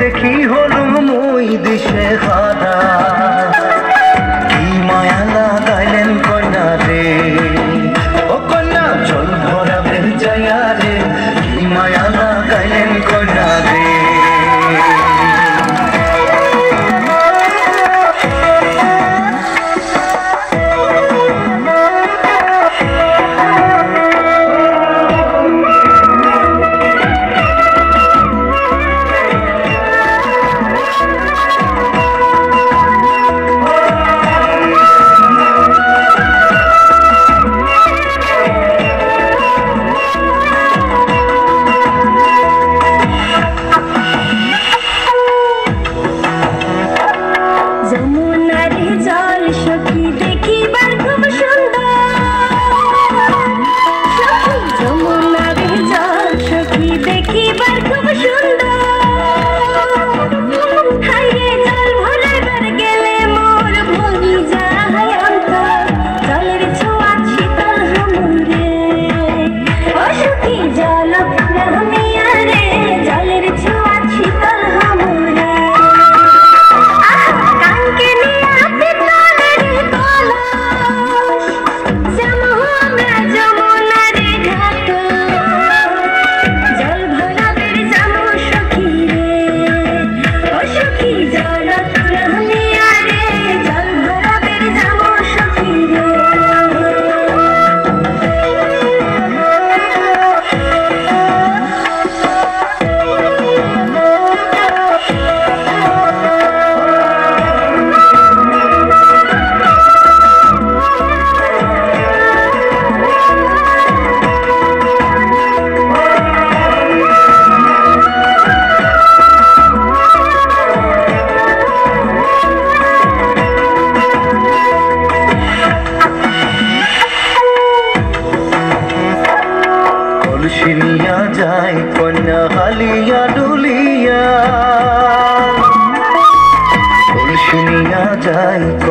দেখি হলো মই দিশে হারা কি মায়া লাগাইলেন কন্যা রে ও কন্যা জল ভরা প্রেম জয়া রে কি মায়া লাগাইলেন কন্যা রে কলসিনিয়া যায় কন্যা হালিয়া ডুলিয়া কলসিনিয়া যায়।